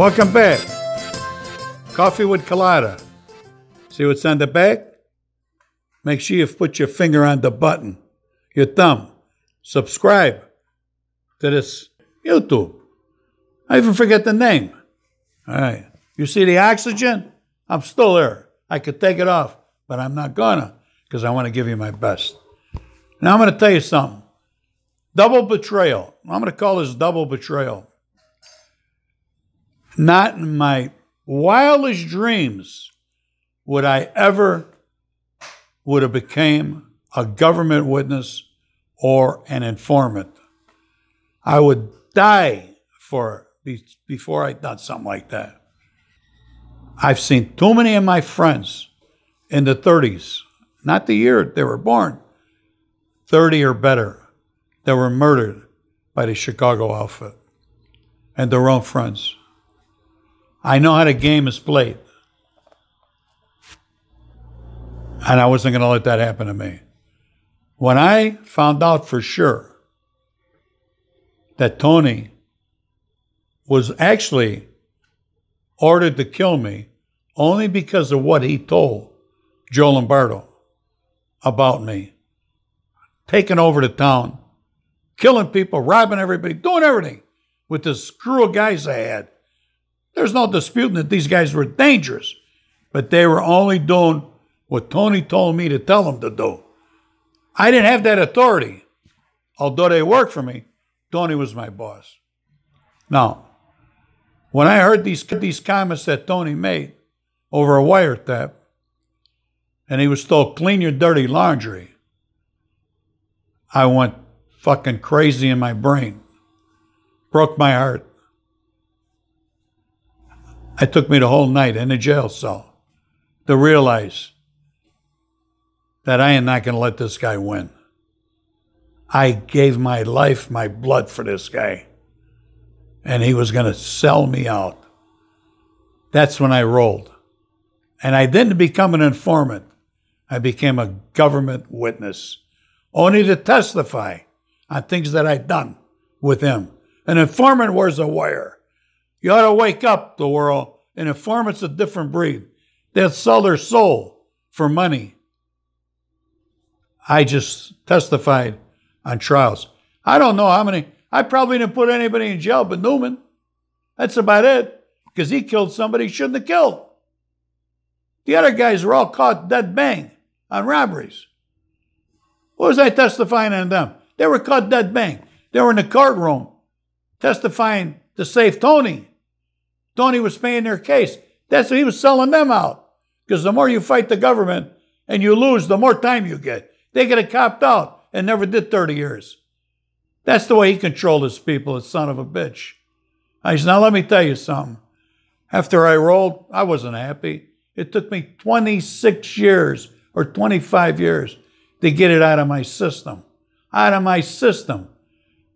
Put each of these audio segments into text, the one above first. Welcome back. Coffee with Cullotta. See what's on the back? Make sure you put your finger on the button, your thumb. Subscribe to this YouTube. I even forget the name. All right. You see the oxygen? I'm still there. I could take it off, but I'm not gonna because I want to give you my best. Now I'm going to tell you something. Double betrayal. I'm going to call this double betrayal. Not in my wildest dreams would I ever would have became a government witness or an informant. I would die for before I'd done something like that. I've seen too many of my friends in the 30s, not the year they were born, 30 or better, that were murdered by the Chicago Outfit and their own friends. I know how the game is played. And I wasn't going to let that happen to me. When I found out for sure that Tony was actually ordered to kill me only because of what he told Joe Lombardo about me, taking over the town, killing people, robbing everybody, doing everything with the screw of guys I had. There's no disputing that these guys were dangerous, but they were only doing what Tony told me to tell him to do. I didn't have that authority. Although they worked for me, Tony was my boss. Now, when I heard these comments that Tony made over a wiretap, and he was told, clean your dirty laundry, I went fucking crazy in my brain. Broke my heart. It took me the whole night in the jail cell to realize that I am not going to let this guy win. I gave my life, my blood for this guy. And he was going to sell me out. That's when I rolled. And I didn't become an informant. I became a government witness, only to testify on things that I'd done with him. An informant wears a wire. You ought to wake up, the world. An informant's a different breed. They'll sell their soul for money. I just testified on trials. I don't know how many. I probably didn't put anybody in jail but Newman. That's about it, because he killed somebody he shouldn't have killed. The other guys were all caught dead bang on robberies. What was I testifying on them? They were caught dead bang. They were in the courtroom testifying to save Tony. Tony was paying their case. That's what he was selling them out, because the more you fight the government and you lose, the more time you get. They could have copped out and never did 30 years. That's the way he controlled his people, the son of a bitch. I said, now let me tell you something. After I rolled, I wasn't happy. It took me 26 years or 25 years to get it out of my system. Out of my system.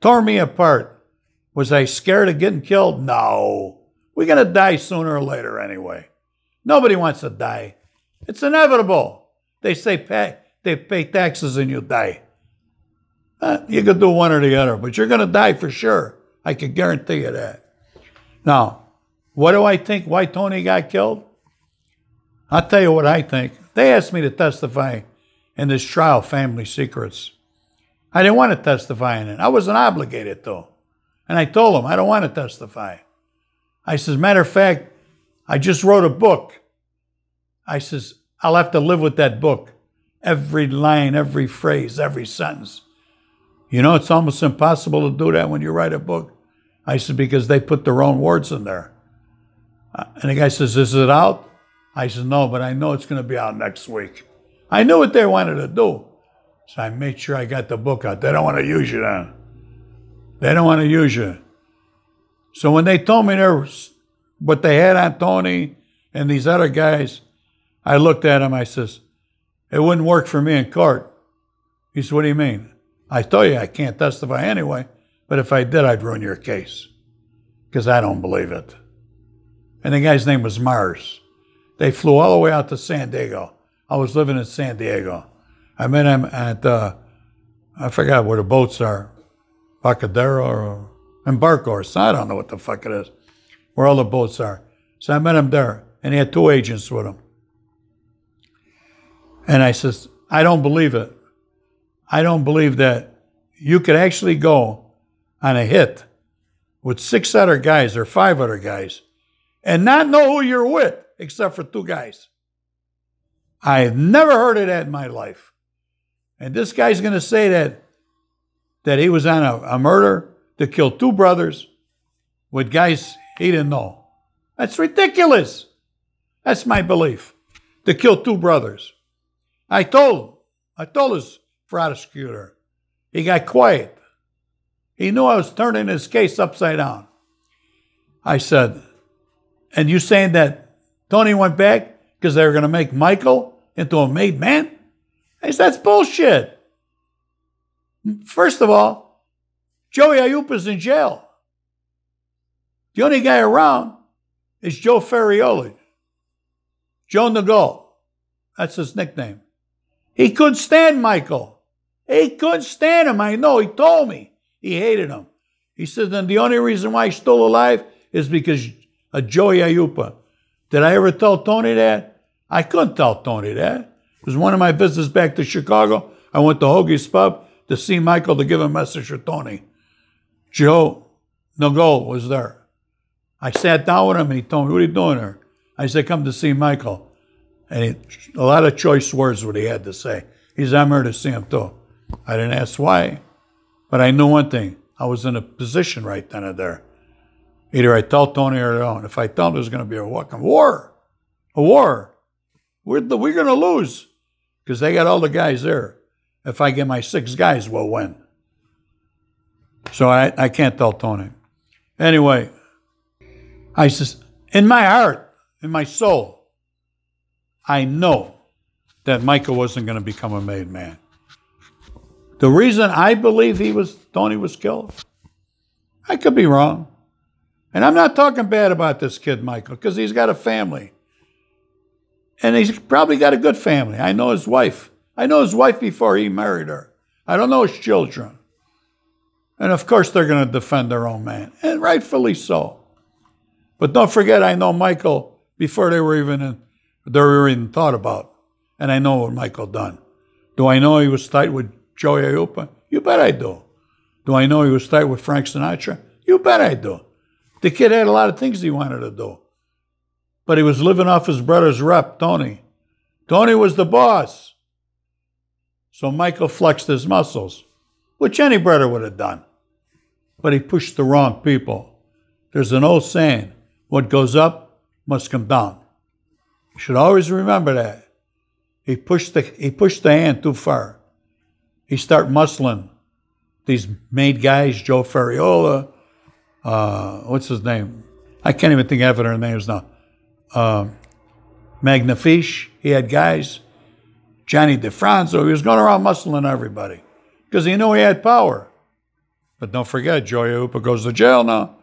Tore me apart. Was I scared of getting killed? No. We're going to die sooner or later anyway. Nobody wants to die. It's inevitable. They say, they pay taxes and you die. You could do one or the other, but you're going to die for sure. I can guarantee you that. Now, what do I think why Tony got killed? I'll tell you what I think. They asked me to testify in this trial, Family Secrets. I didn't want to testify in it. I wasn't obligated to. And I told them, I don't want to testify. I says, matter of fact, I just wrote a book. I says, I'll have to live with that book. Every line, every phrase, every sentence. You know, it's almost impossible to do that when you write a book. I said, because they put their own words in there. And the guy says, is it out? I said, no, but I know it's going to be out next week. I knew what they wanted to do. So I made sure I got the book out. They don't want to use you then. They don't want to use you. So when they told me there was what they had on Tony and these other guys, I looked at him, I says, it wouldn't work for me in court. He said, what do you mean? I told you I can't testify anyway, but if I did, I'd ruin your case because I don't believe it. And the guy's name was Myers. They flew all the way out to San Diego. I was living in San Diego. I met him at, I forgot where the boats are, Bacadero or Embark horse. I don't know what the fuck it is. where all the boats are. So I met him there, and he had two agents with him. And I says, I don't believe it. I don't believe that you could actually go on a hit with six other guys or five other guys and not know who you're with except for two guys. I've never heard of that in my life. And this guy's going to say that he was on a murder to kill two brothers with guys he didn't know. That's ridiculous. That's my belief, to kill two brothers. I told his prosecutor. He got quiet. He knew I was turning his case upside down. I said, and you saying that Tony went back because they were going to make Michael into a made man? I said, that's bullshit. First of all, Joey Ayupa's in jail. The only guy around is Joe Ferriola, Joe Nagall. That's his nickname. He couldn't stand Michael. He couldn't stand him. I know. He told me. He hated him. He said, then the only reason why he's still alive is because of Joey Ayupa. Did I ever tell Tony that? I couldn't tell Tony that. It was one of my visits back to Chicago. I went to Hoagie's Pub to see Michael to give a message to Tony. Joe Nagall was there. I sat down with him and he told me, what are you doing here? I said, come to see Michael. And a lot of choice words what he had to say. He said, I'm here to see him too. I didn't ask why, but I knew one thing. I was in a position right then and there. Either I tell Tony or I don't. If I tell him, there's going to be a fucking war. A war. We're going to lose because they got all the guys there. If I get my six guys, we'll win. So I can't tell Tony. Anyway, I says, in my heart, in my soul, I know that Michael wasn't going to become a made man. The reason I believe Tony was killed, I could be wrong. And I'm not talking bad about this kid, Michael, because he's got a family. And he's probably got a good family. I know his wife. I know his wife before he married her. I don't know his children. And of course they're going to defend their own man, and rightfully so. But don't forget, I know Michael before they were even thought about. And I know what Michael done. Do I know he was tight with Joey Ayupa? You bet I do. Do I know he was tight with Frank Sinatra? You bet I do. The kid had a lot of things he wanted to do. But he was living off his brother's rep, Tony. Tony was the boss. So Michael flexed his muscles, which any brother would have done. But he pushed the wrong people. There's an old saying, what goes up must come down. You should always remember that. He pushed the hand too far. He started muscling these made guys, Joe Ferriola, what's his name? I can't even think of their names now. Magnafiche, he had guys. Johnny DeFranzo, he was going around muscling everybody because he knew he had power. But don't forget, Joey Ayupa goes to jail now.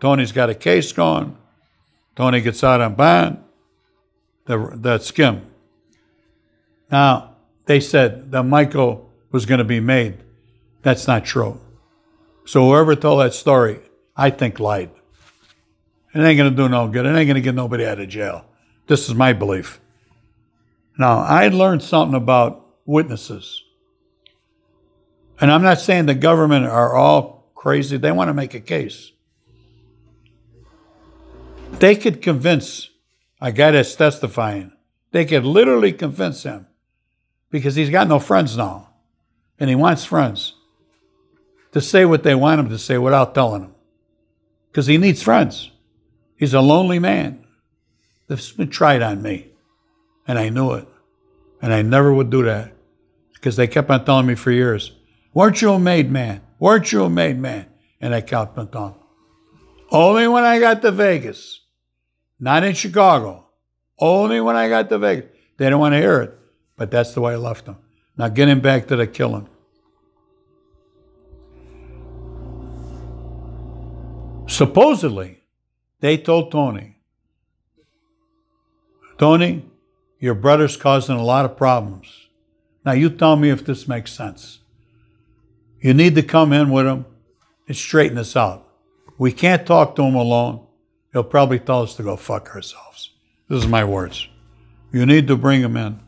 Tony's got a case going. Tony gets out on bond. That skim. Now, they said that Michael was going to be made. That's not true. So whoever told that story, I think lied. It ain't going to do no good. It ain't going to get nobody out of jail. This is my belief. Now, I learned something about witnesses. And I'm not saying the government are all crazy. They want to make a case. They could convince a guy that's testifying, they could literally convince him because he's got no friends now and he wants friends to say what they want him to say without telling him because he needs friends. He's a lonely man. This has been tried on me and I knew it and I never would do that because they kept on telling me for years, weren't you a made man? Weren't you a made man? And I kept on telling them. Only when I got to Vegas. Not in Chicago. Only when I got to Vegas. They didn't want to hear it, but that's the way I left them. Now getting back to the killing. Supposedly, they told Tony, Tony, your brother's causing a lot of problems. Now you tell me if this makes sense. You need to come in with him and straighten this out. We can't talk to him alone. He'll probably tell us to go fuck ourselves. This is my words. You need to bring him in.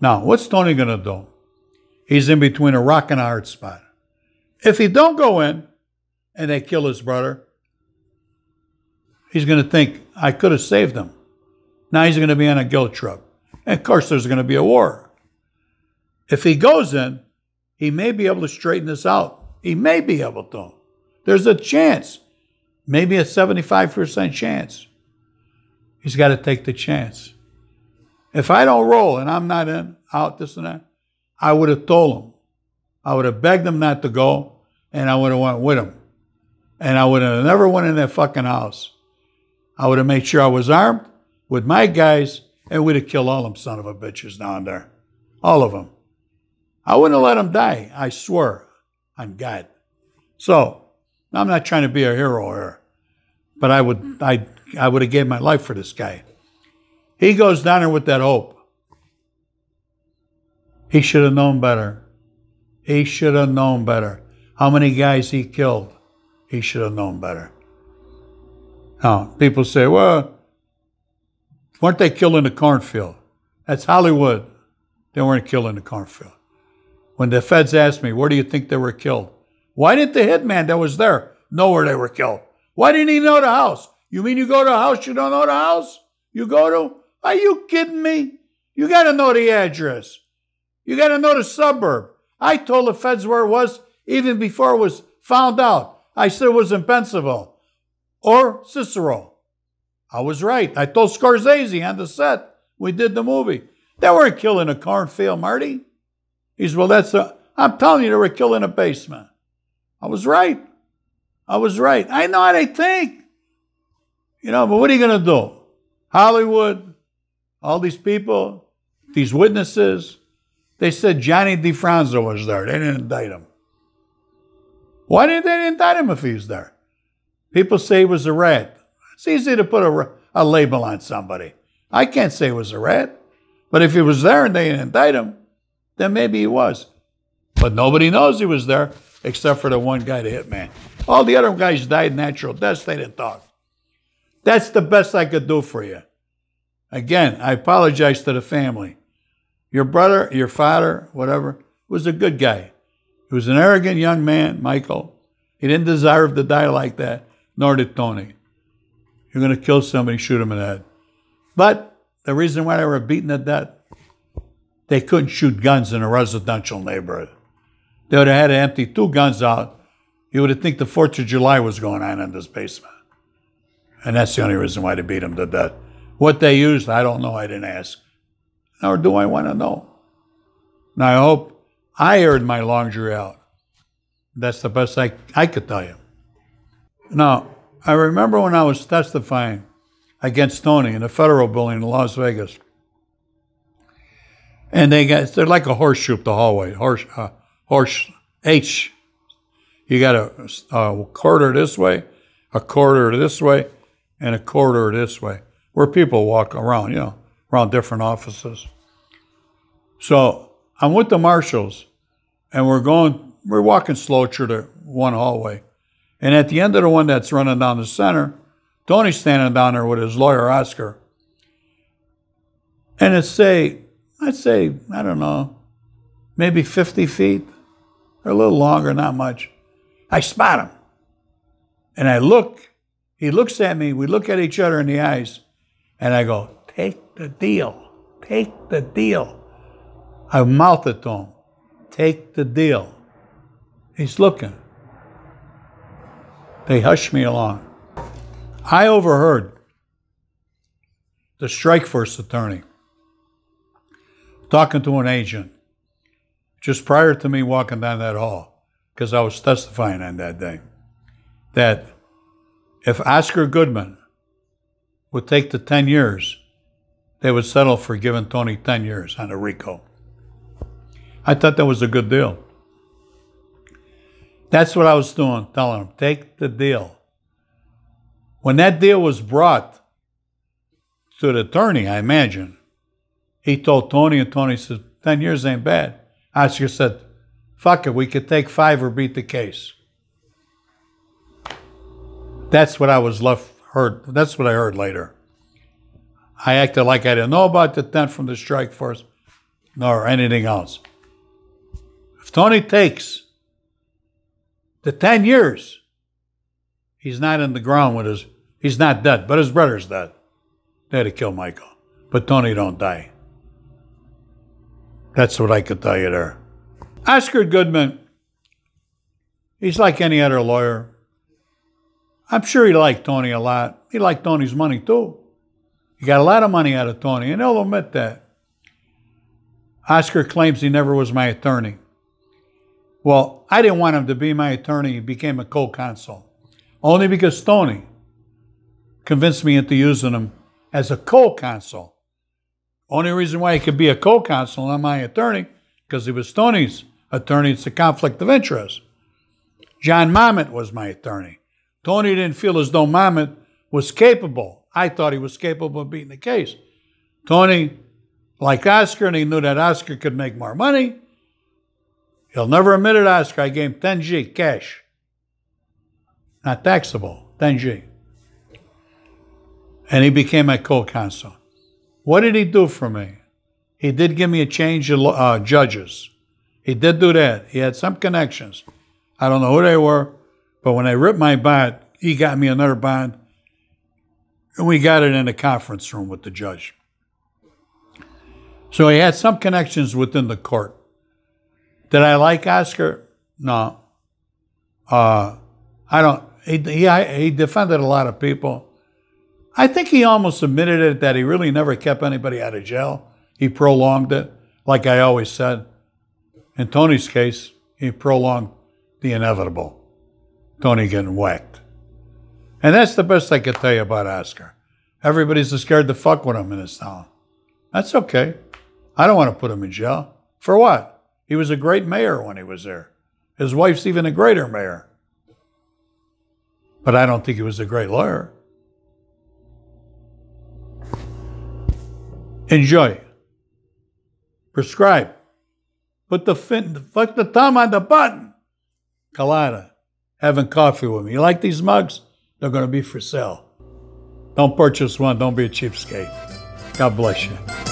Now, what's Tony going to do? He's in between a rock and a hard spot. If he don't go in and they kill his brother, he's going to think, I could have saved him. Now he's going to be on a guilt trip. And of course, there's going to be a war. If he goes in, he may be able to straighten this out. He may be able to. There's a chance, maybe a 75% chance. He's got to take the chance. If I don't roll and I'm not in, out, this and that, I would have told him. I would have begged him not to go, and I would have went with him. And I would have never went in that fucking house. I would have made sure I was armed with my guys, and we'd have killed all them son of a bitches down there. All of them. I wouldn't have let them die, I swear on God. So, I'm not trying to be a hero here, but I would have gave my life for this guy. He goes down there with that hope. He should have known better. He should have known better. How many guys he killed, he should have known better. Now, people say, well, weren't they killed in the cornfield? That's Hollywood. They weren't killed in the cornfield. When the feds asked me, where do you think they were killed? Why didn't the hitman that was there know where they were killed? Why didn't he know the house? You mean you go to a house, you don't know the house? You go to? Are you kidding me? You got to know the address. You got to know the suburb. I told the feds where it was even before it was found out. I said it was in Pensaville or Cicero. I was right. I told Scorsese on the set. We did the movie. They weren't killing a cornfield, Marty. He said, well, that's a... I'm telling you, they were killing a basement. I was right. I was right. I know how they think. You know, but what are you going to do? Hollywood, all these people, these witnesses, they said Johnny DeFranzo was there. They didn't indict him. Why didn't they indict him if he was there? People say he was a rat. It's easy to put a label on somebody. I can't say he was a rat. But if he was there and they didn't indict him, then maybe he was. But nobody knows he was there except for the one guy, the hitman. All the other guys died natural deaths. They didn't talk. That's the best I could do for you. Again, I apologize to the family. Your brother, your father, whatever, was a good guy. He was an arrogant young man, Michael. He didn't deserve to die like that, nor did Tony. You're going to kill somebody, shoot him in the head. But the reason why they were beaten to death, they couldn't shoot guns in a residential neighborhood. They would have had to empty two guns out. You would have think the 4th of July was going on in this basement. And that's the only reason why they beat him to death. What they used, I don't know. I didn't ask. Nor do I want to know. Now, I hope I aired my laundry out. That's the best I could tell you. Now, I remember when I was testifying against Tony in the federal building in Las Vegas. And they're like a horseshoe up the hallway. H. You got a quarter this way, a corridor this way, and a corridor this way, where people walk around, you know, around different offices. So I'm with the marshals, and we're walking slow through the one hallway. And at the end of the one that's running down the center, Tony's standing down there with his lawyer, Oscar. And I'd say, I don't know, maybe 50 feet, or a little longer, not much. I spot him. And I look, he looks at me, we look at each other in the eyes, and I go, take the deal, take the deal. I mouth it to him, take the deal. He's looking. They hush me along. I overheard the strike force attorney talking to an agent just prior to me walking down that hall, because I was testifying on that day, that if Oscar Goodman would take the 10 years, they would settle for giving Tony 10 years on a RICO. I thought that was a good deal. That's what I was doing, telling him, take the deal. When that deal was brought to the attorney, I imagine, he told Tony, and Tony said, 10 years ain't bad. Oscar said, fuck it, we could take 5 or beat the case. That's what I was left heard. That's what I heard later. I acted like I didn't know about the tent from the strike force, nor anything else. If Tony takes the 10 years, he's not in the ground with his, he's not dead, but his brother's dead. They had to kill Michael, but Tony don't die. That's what I could tell you there. Oscar Goodman, he's like any other lawyer. I'm sure he liked Tony a lot. He liked Tony's money too. He got a lot of money out of Tony, and he'll admit that. Oscar claims he never was my attorney. Well, I didn't want him to be my attorney. He became a co-counsel, only because Tony convinced me into using him as a co-counsel. Only reason why he could be a co-counsel and not my attorney, because he was Tony's attorney. It's a conflict of interest. John Mamet was my attorney. Tony didn't feel as though Mamet was capable. I thought he was capable of beating the case. Tony liked Oscar, and he knew that Oscar could make more money. He'll never admit it, Oscar. I gave him 10G cash. Not taxable, 10G. And he became my co-counsel. What did he do for me? He did give me a change of judges. He did do that. He had some connections. I don't know who they were, but when I ripped my bond, he got me another bond, and we got it in the conference room with the judge. So he had some connections within the court. Did I like Oscar? No. I don't. He defended a lot of people. I think he almost admitted it, that he really never kept anybody out of jail. He prolonged it, like I always said. In Tony's case, he prolonged the inevitable. Tony getting whacked. And that's the best I could tell you about Oscar. Everybody's scared to fuck with him in this town. That's okay. I don't want to put him in jail. For what? He was a great mayor when he was there. His wife's even a greater mayor. But I don't think he was a great lawyer. Enjoy. Prescribe. Put the fuck the thumb on the button. Cullotta, having coffee with me. You like these mugs? They're going to be for sale. Don't purchase one. Don't be a cheapskate. God bless you.